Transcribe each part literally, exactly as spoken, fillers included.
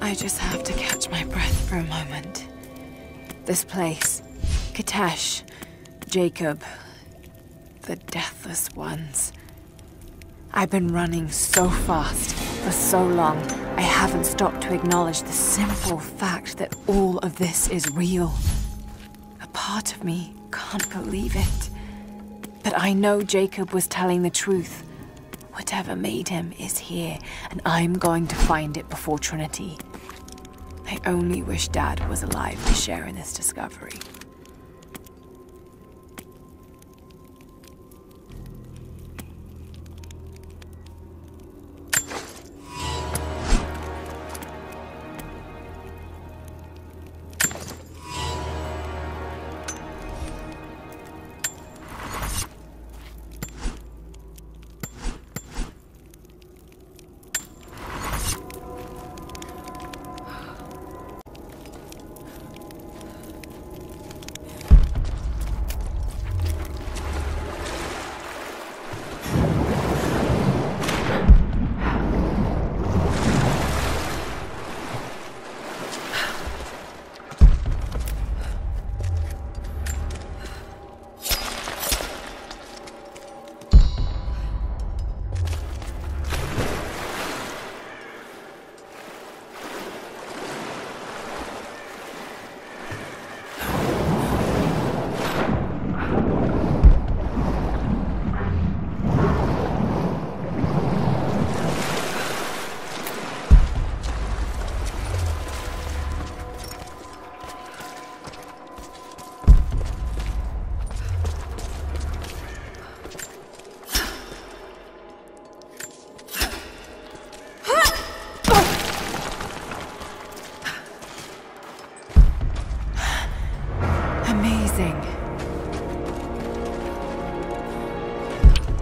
I just have to catch my breath for a moment. This place, Kitezh, Jacob, the Deathless Ones. I've been running so fast for so long, I haven't stopped to acknowledge the simple fact that all of this is real. A part of me can't believe it. But I know Jacob was telling the truth. Whatever made him is here, and I'm going to find it before Trinity. I only wish Dad was alive to share in this discovery.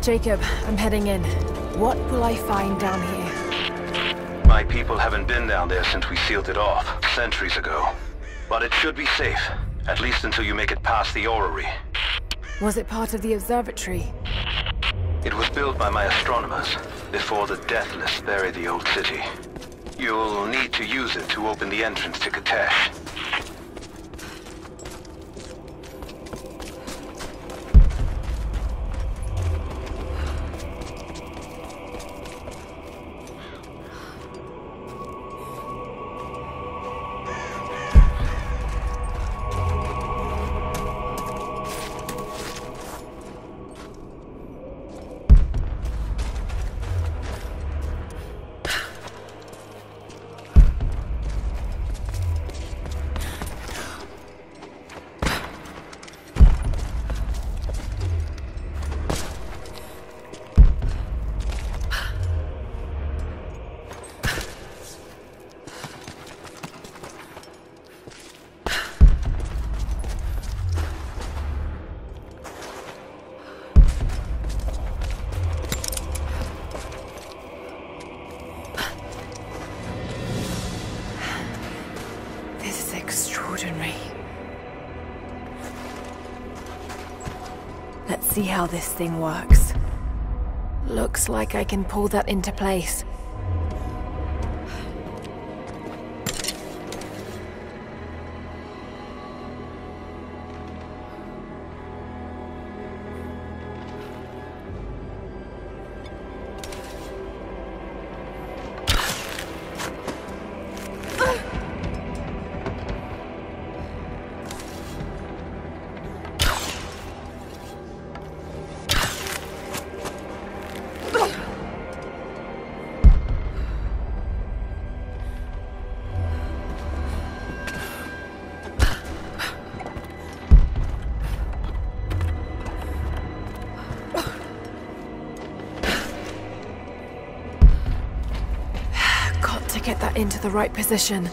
Jacob, I'm heading in. What will I find down here? My people haven't been down there since we sealed it off, centuries ago. But it should be safe, at least until you make it past the orrery. Was it part of the observatory? It was built by my astronomers, before the Deathless buried the old city. You'll need to use it to open the entrance to Kitezh. Let's see how this thing works. Looks like I can pull that into place. get that into the right position.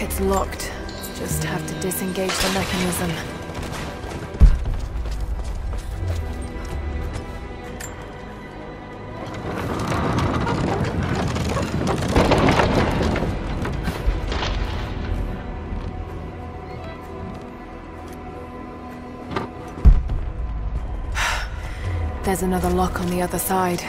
It's locked. Just have to disengage the mechanism. There's another lock on the other side.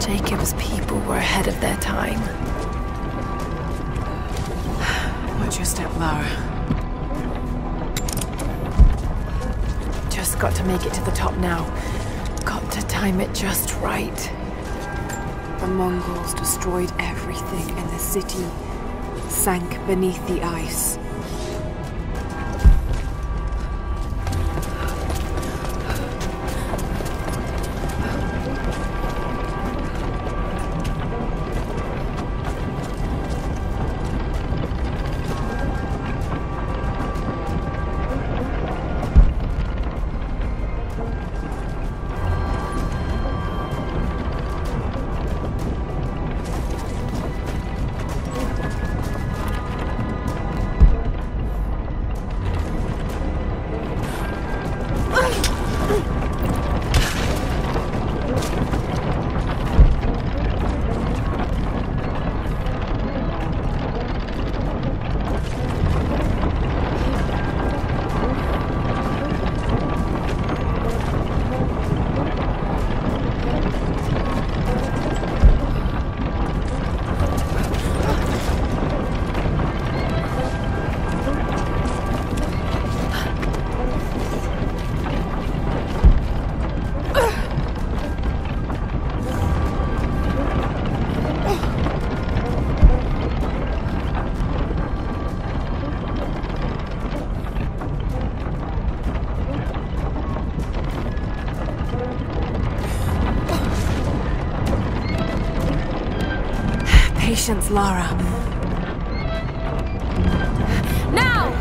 Jacob's people were ahead of their time. Watch your step, Lara. Just got to make it to the top now. Got to time it just right. The Mongols destroyed everything in the city. Sank beneath the ice. Patience, Lara. Now!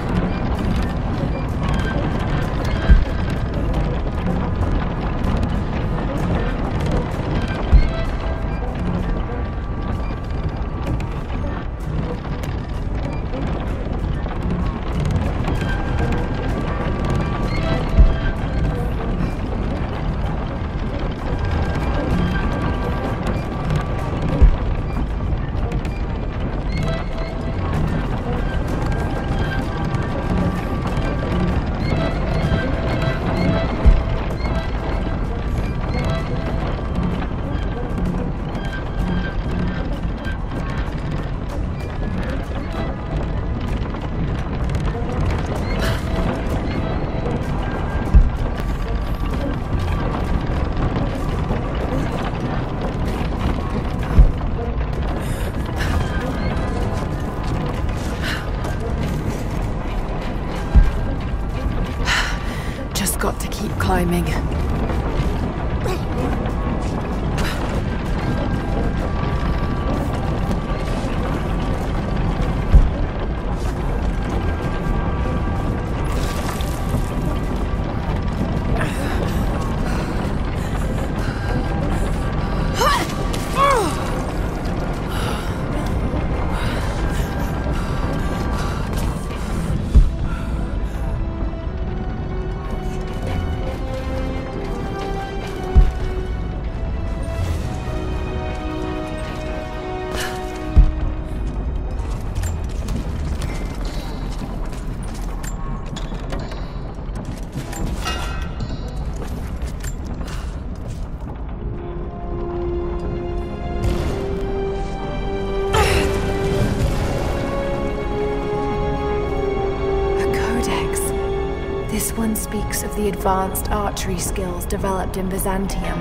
Got to keep climbing. Speaks of the advanced archery skills developed in Byzantium.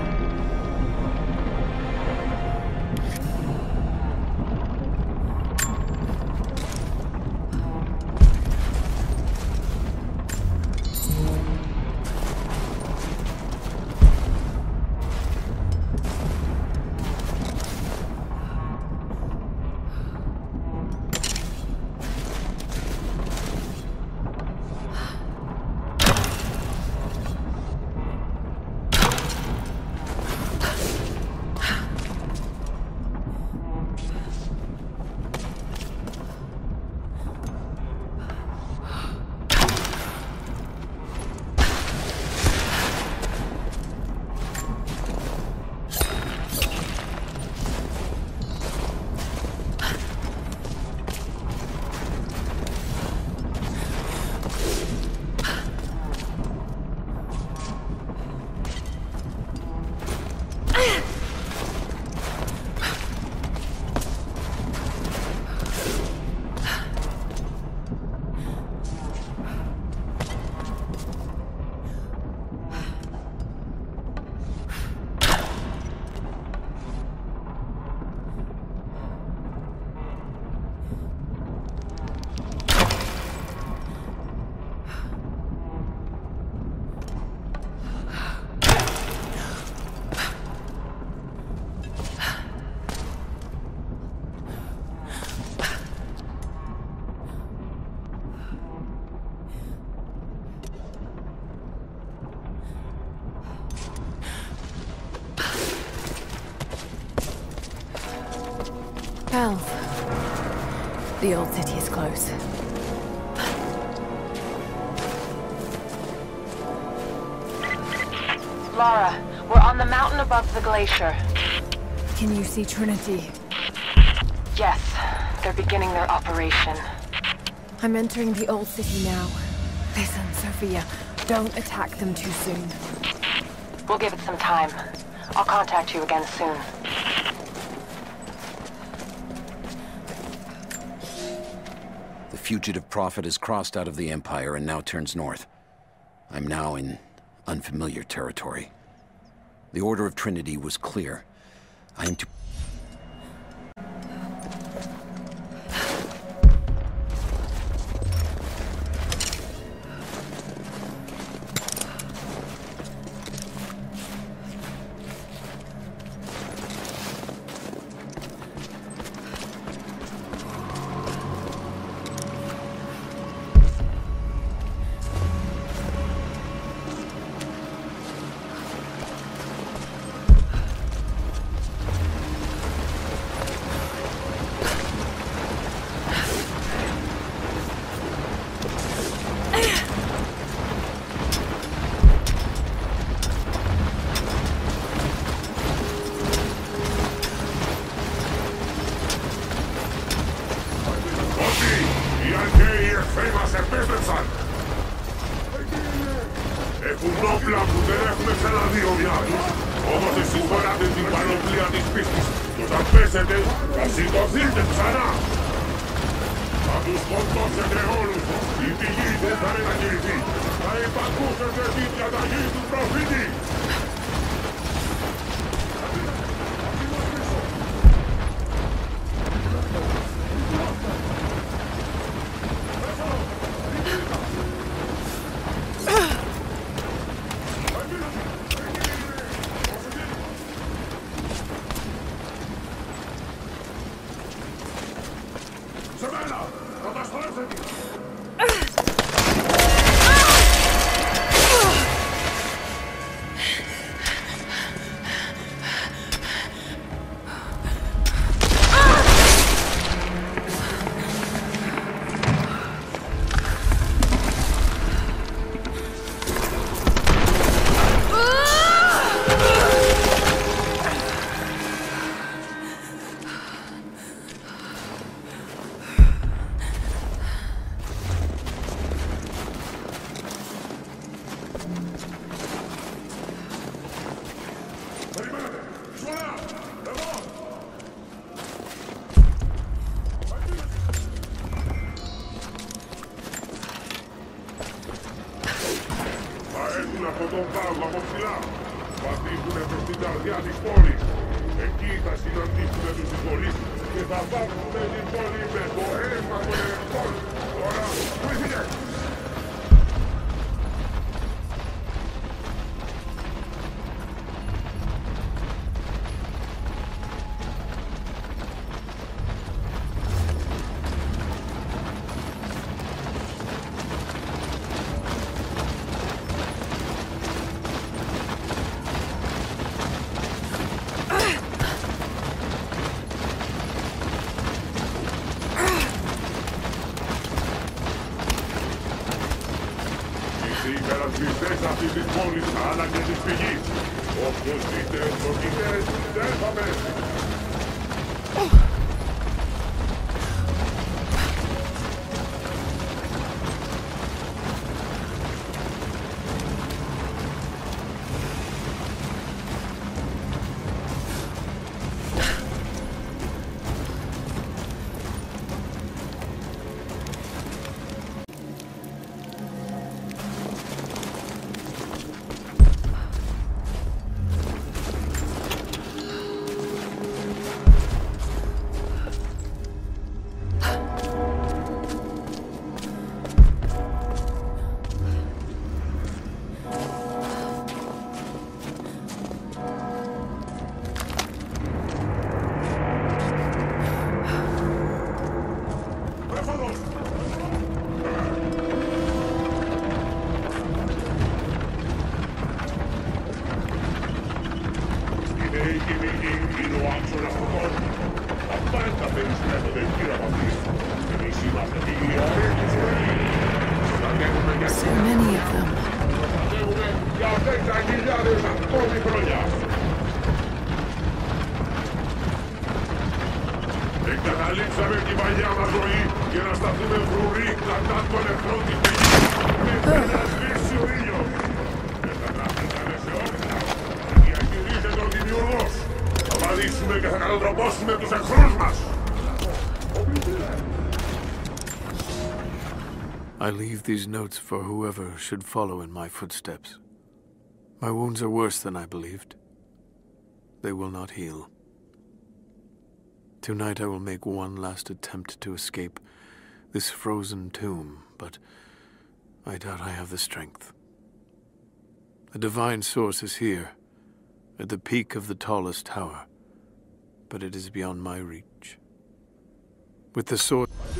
The old city is close. Lara, we're on the mountain above the glacier. Can you see Trinity? Yes, they're beginning their operation. I'm entering the old city now. Listen, Sophia, don't attack them too soon. We'll give it some time. I'll contact you again soon. The fugitive prophet has crossed out of the Empire and now turns north. I'm now in unfamiliar territory. The order of Trinity was clear. I am to... So many of them. Gotowy broniarz! Εκ καταλήξαμε την παλιά μας ζωή για να σταθούμε φρουροί κατά τον εχθρό της πηγής. Μέχρι να σβήσει ο ήλιος. Μεταγράφησαμε σε όπλα. Διακηρύσσεται ο δημιουργός. Θα βαδίσουμε και θα κατατροπώσουμε τους εχθρούς μας. I leave these notes for whoever should follow in my footsteps. My wounds are worse than I believed. They will not heal. Tonight I will make one last attempt to escape this frozen tomb, but I doubt I have the strength. The divine source is here, at the peak of the tallest tower, but it is beyond my reach. With the sword... Ah!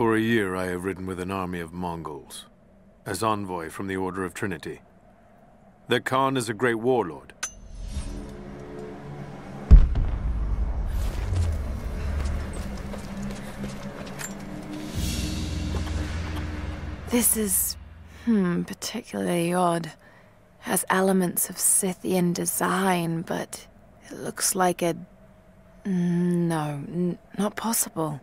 For a year I have ridden with an army of Mongols, as envoy from the Order of Trinity. Their Khan is a great warlord. This is, hmm, particularly odd. Has elements of Scythian design, but it looks like a... no, n- not possible.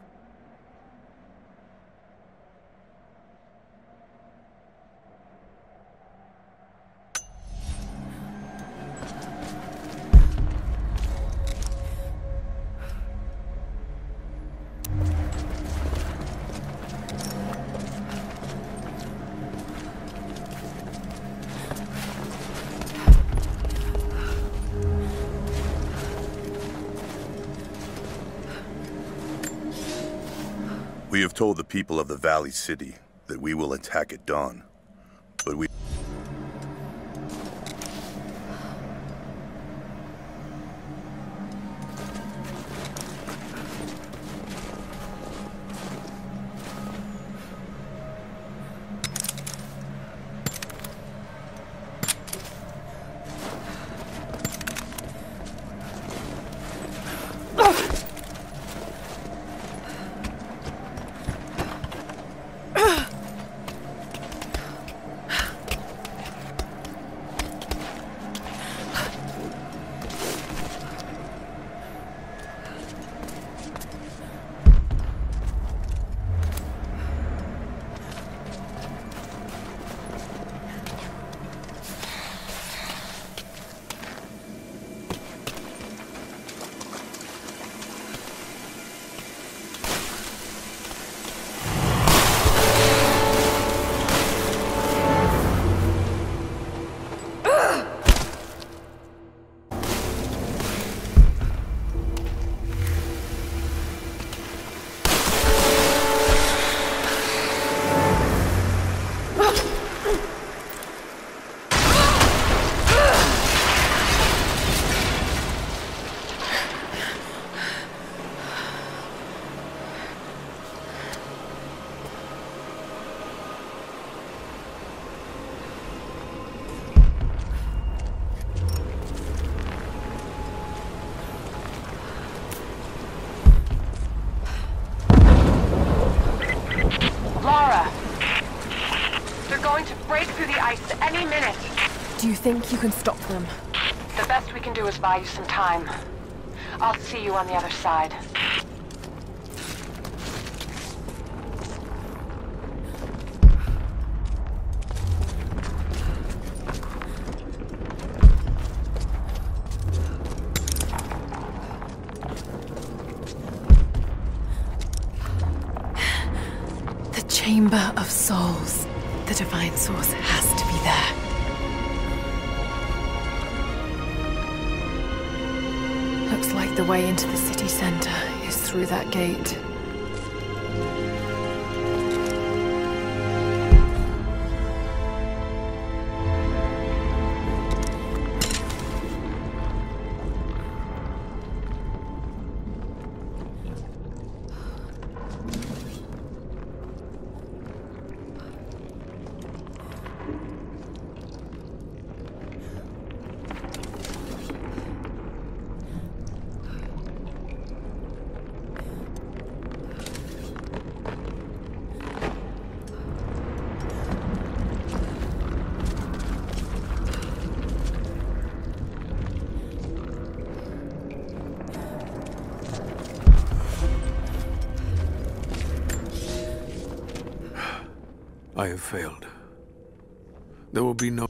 We have told the people of the Valley City that we will attack at dawn, but we... Do you think you can stop them? The best we can do is buy you some time. I'll see you on the other side. The Chamber of Souls. The Divine Source has to be there. The way into the city center is through that gate. I have failed. There will be no...